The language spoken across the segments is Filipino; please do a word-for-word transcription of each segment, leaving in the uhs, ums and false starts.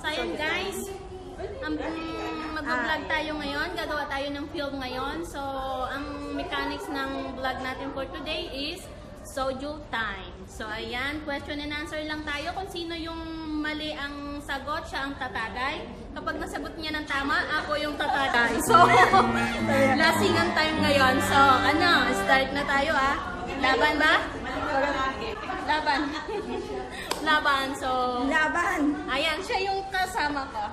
Sayang guys, um, mag-vlog tayo ngayon, gagawa tayo ng film ngayon. So, ang mechanics ng vlog natin for today is soju time. So, ayan, question and answer lang tayo. Kung sino yung mali ang sagot, siya ang tatagay. Kapag nasagot niya ng tama, ako yung tatagay. So, lasingan time ngayon. So, ano, start na tayo ah. Laban ba? Laban. Laban, so... Laban! Ayan, siya yung kasama ko.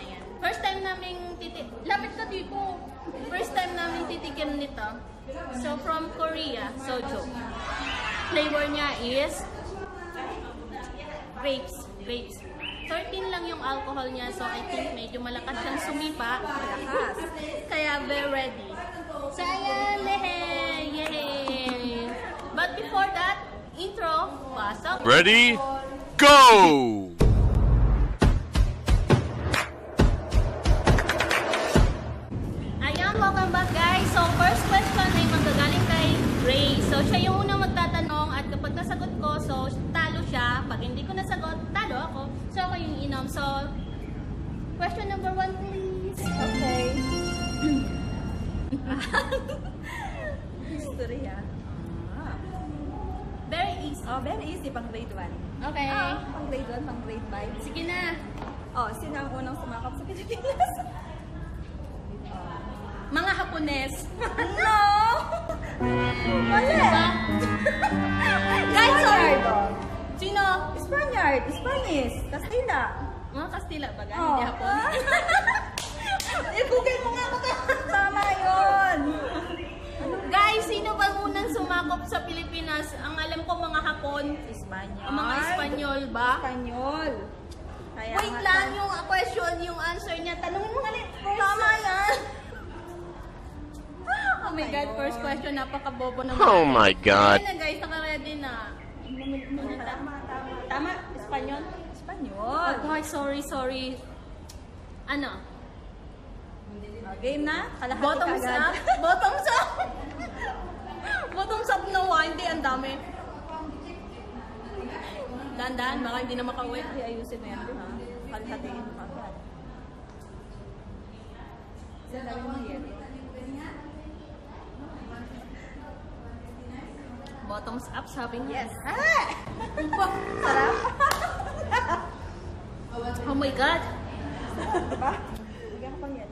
Ayan. First time naming titik... Lapit ka, tipo. First time naming titikim nito. So, from Korea, soju. Flavor niya is... grapes. Grapes. thirteen lang yung alcohol niya, so I think medyo malakas siyang sumipa. Malakas. Kaya very ready. So, ayan, lehey! Yehey! But before that, intro, pasok. Ready, go! Ayan, welcome back guys. So, first question ay magagaling kay Ray. So, siya yung unang magtatanong at kapag nasagot ko, so talo siya. Pag hindi ko nasagot, talo ako. So, ako yung inom. So, question number one please. Okay. History ha. Very easy. Oh, very easy pang grade one. Okay. Oh, pang grade one, pang grade five. Sige na. Oh, sino ang unang sumakop sa Pilipinas? Oh. Mga Hapones. No! Mali! Diba? Guys, sorry. Sino? Spaniard. Spanish. Kastila. Mga Kastila ba? Ganyan oh. Di Hapones. I-google mo nga ako. Tama yun. Guys, sino bang unang sumakop sa Pilipinas? Ang alam ko mga Hapon, Espanyol. Mga Espanyol ba? Espanyol. Kaya wait lang yung question, yung answer niya. Tanungin mo ulit. Tama yan. Oh my God, first question, napaka-bobo naman. Oh my God. Ayun na guys, naka-ready na. Tama, tama. Tama, Espanyol? Espanyol. Okay, sorry, sorry. Ano? Game na? Kalahati bottoms ka agad. Up? Bottoms up? Bottoms up na one. Hindi, ang dami. Dahan-dahan, baka hindi na makauwi. Ayusin mo yan. Kalhatiin mo agad. Saan dami mo yan? Bottoms up, sabi niya. Yes. Ah! Sarap. Oh my God. Diba? Bigyan ko pang yan.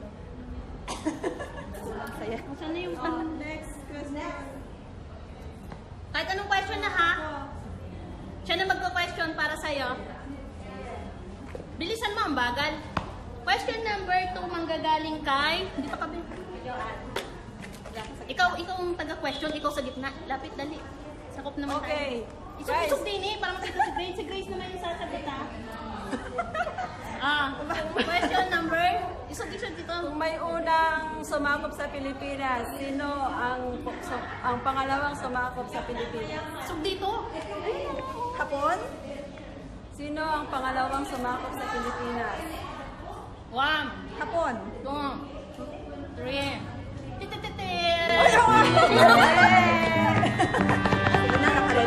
Saya. Sana yung oh, next question. Kahit anong question na ha? Siya na magpo-question para sa'yo. Bilisan mo ang bagal. Question number two manggagaling kay... Hindi pa kabi. Ikaw, ikaw ang taga-question. Ikaw sa gitna. Lapit, dali. Sakop naman okay. Tayo. Isok-isok din eh. Parang sa Grace. Si Grace naman yung sasagot ha. Ah, question number... Isog-isog dito. Kung may unang sumakop sa Pilipinas, sino ang so, ang pangalawang sumakop sa Pilipinas? Isog dito? Hapon? Sino ang pangalawang sumakop sa Pilipinas? Wam! Hapon! Wam! Three! Titititit! Ay, naman!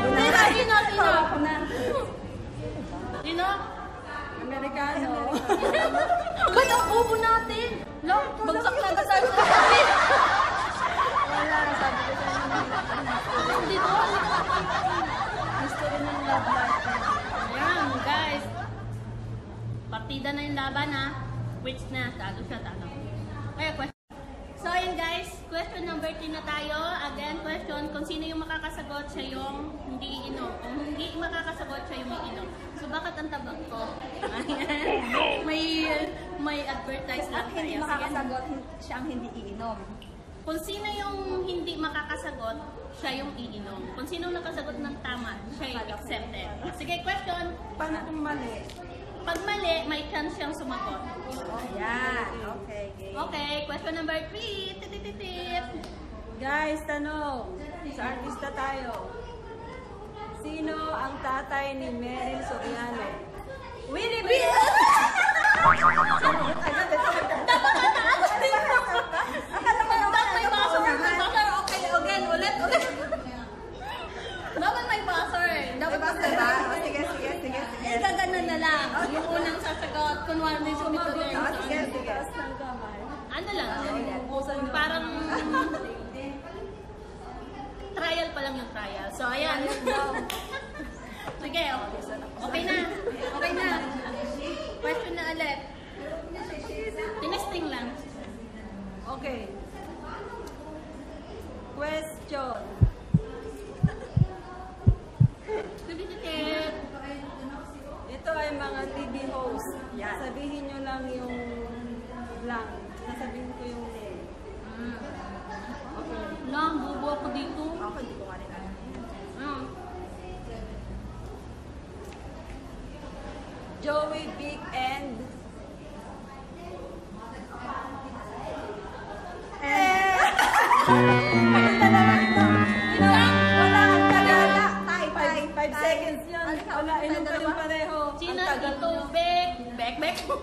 Sino? Sino? Sino? Sino? Amerikano. Ba't ang ubo natin? No, bagsak na ba tayo sa sabi? Wala, sabi ko sa'yo na nangyayon. Dito? Mystery ng love life. Ayan, guys. Partida na yung laban, ha? Which na, talo siya, talo. Kaya question. So, ayan guys, question number three na tayo. Again, question, kung sino yung makakasagot siya yung hindi iinom. Kung hindi makakasagot siya yung may inom. So, bakit ang tabak ko? Ayan. May, may advertise lang tayo. At hindi makakasagot, siya ang hindi iinom. Kung sino yung hindi makakasagot, siya yung iinom. Kung sino nakasagot ng tama, siya yung accepted. Sige, question. Paano kung mali? Pag mali, may chance siyang sumagot. Ayan. Okay. Okay, question number three. Titititip. Guys, tanong. Sa artista tayo. Sino ang tatay ni Meryl Soriano? Willie Big End! Dapat na ako dito! Akala ko yung may buzzer. May buzzer. Okay, again. Ulit, ulit. Dapat may buzzer. Dapat may buzzer ba? Sige, sige, sige. Gaganon na lang. Yung unang sasagot. Charot, kunwari sumit ko yung ano lang, parang trial pa lang yung trial. So, ayan. Sige, okay na. Okay na. Question na ulit. Tinesting lang. Okay. Question. Ito ay mga T V host. Sabihin nyo lang yung blank. Sasabihin ko yung name. Lang, bubo ako dito. Ako hindi ko nga rin alam. Joey Big End.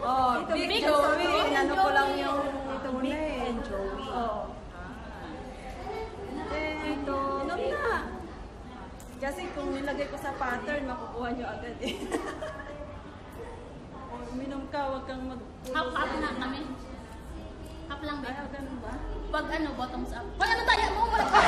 Oh, ito Big Joey. Inano ko lang yung ito muna eh. Big Joey. Oh. Eh, ito. Inom na. Kasi kung nilagay ko sa pattern, makukuha nyo agad eh. Uminom ka, huwag kang magpulo. Half up na kami. Half lang ba? Ay, ganun ba? Pag ano, bottoms up. Wala na tayo mo! Wala ka!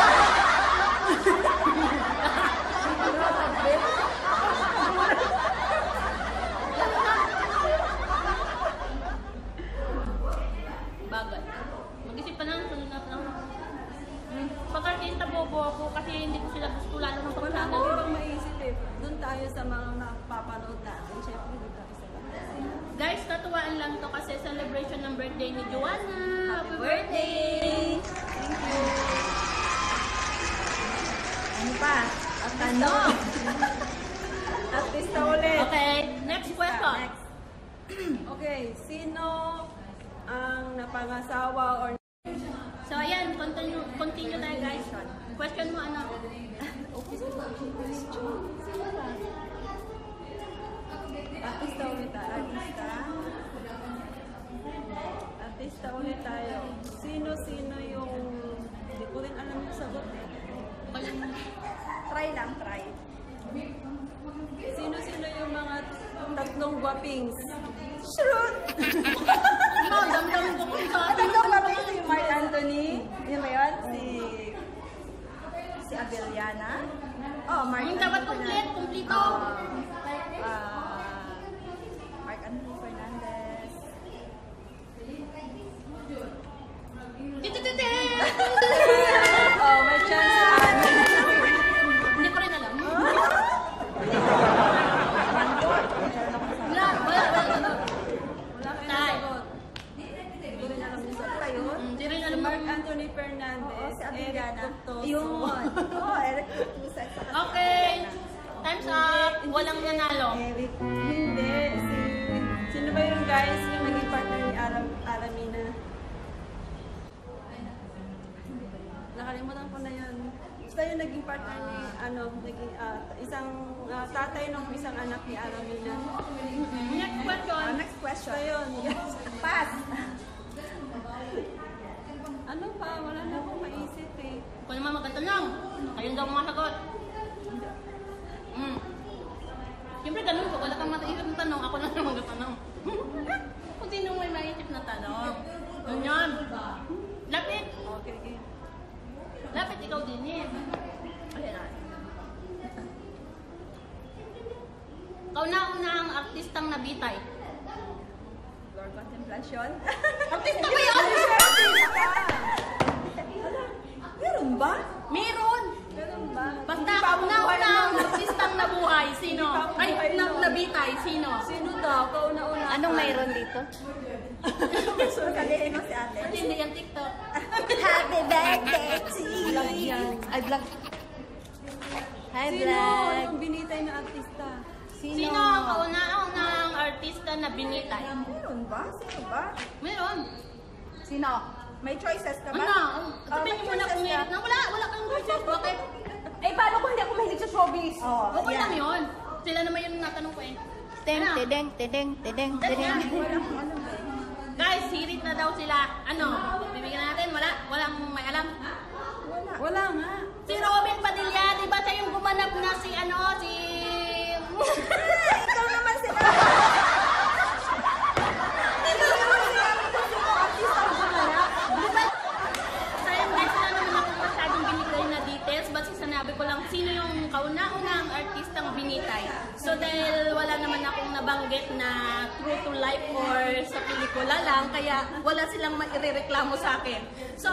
nabanggit na true to life or sa pelikula lang, kaya wala silang maireklamo sa akin. So,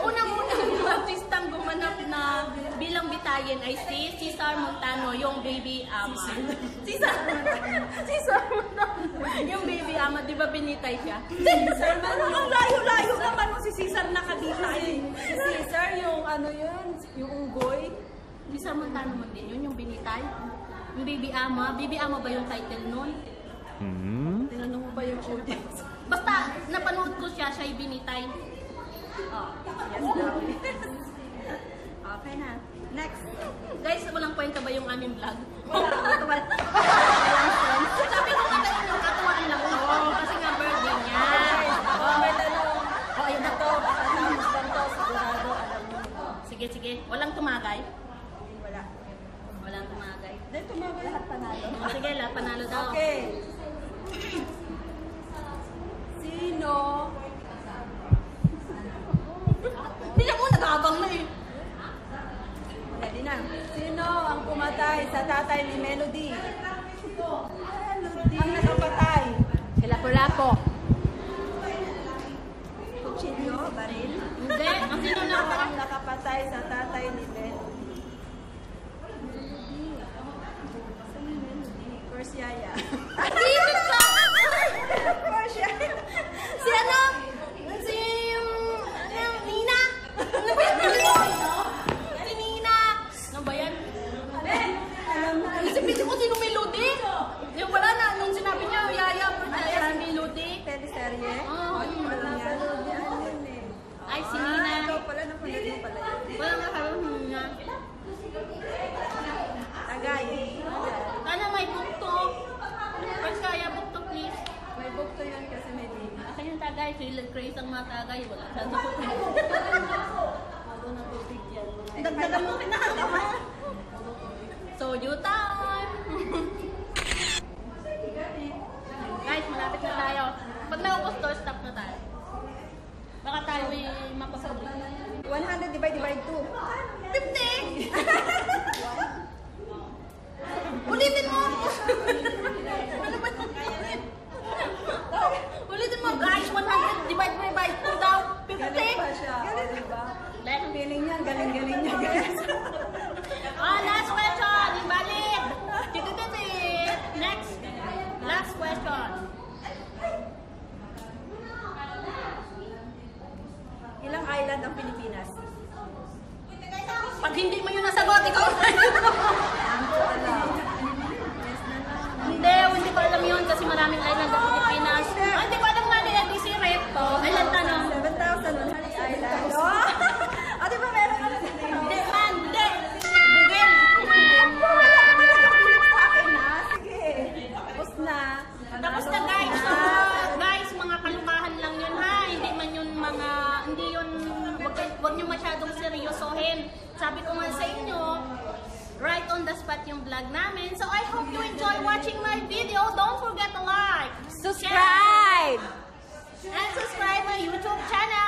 unang-unang artistang gumanap na bilang bitayin ay si Cesar Montano, yung baby ama. Cesar Cesar Montano, yung baby ama, di ba binitay siya? Cesar Montano, ang layo-layo naman si Cesar nakabitay. Cesar, yung ano yun, yung unggoy. Cesar Montano mo din yun, yung binitay. Yung baby ama, baby ama ba yung title nun? Mm-hmm. Tinanong mo ba yung audience? Basta, napanood ko siya, siya'y binitay. Oh, yes daw. Okay na. Next. Guys, walang kwenta ba yung aming vlog? Wala, wala. Sabi ko nga tayo nung katuwaan lang ko. Kasi nga birthday niya. Oh, may tanong. Oh, ayun na to. Pagkatapos lang to. Sigurado, alam mo. Sige, sige. Walang tumagay. Walang tumagay. Then tumagay lahat panalo. Oh, sige, lahat panalo daw. Okay. Sino? Hindi na mo, nag-aabang na eh. Ready na. Sino ang pumatay sa tatay ni Melody? Melody. Ang nakapatay. Kalapo-lapo. Kuchilyo, baril. Hindi. Ang sino na ang nakapatay sa tatay ni Melody? Yaya. Si ano? Si Nina. Si Nina. Ano ba yan? Isipin ko sino Melody. Yung wala na. Nung sinabi niya, Yaya, si Melody. Teleserye. Ay, si Nina. Ikaw pala, napunod mo pala yun. Wala nga kami mo nga. Tagay. Ano, may buktok. Pag kaya buktok, please. May buktok yun kasi may baby. Akin yung tagay. Silent craze ang mga tagay. Wala saan sa buktok. Mago na tubig yan. Dagdagan mo pinakagawa. So, you time! Guys, malapit na tayo. Pag naubos to, stop na tayo. Baka tayo ay mapasabot. one hundred divide by two. fifty! Ulitin mo! Ano ba ito? Ulitin mo, guys! one hundred divide mo by two daw! fifty! Galing pa siya. Galing ba? Galing niya. Galing-galing niya, guys. Oh, last question! Ibalik! Titututit! Next! Last question! Ilang island ang Pilipinas? Pag hindi mo yung nasagot, ikaw! Hindi, hindi ko alam yun kasi maraming island ang Pilipinas. Hindi ko alam nga na yan, si Rep. Ilang tanong? seven thousand island. O, di ba meron ka na dito? Hindi, man, hindi! Bugil! Wala ka pala kapulit sa akin, ha? Sige, tapos na. Tapos na, guys. Guys, mga kalukahan lang yun, ha? Hindi man yun mga, hindi yun, huwag nyo masyadong seryosohin. Sabi ko nga sa inyo, right on the spot yung vlog namin. So I hope you enjoy watching my video. Don't forget to like, subscribe, share, and subscribe my YouTube channel.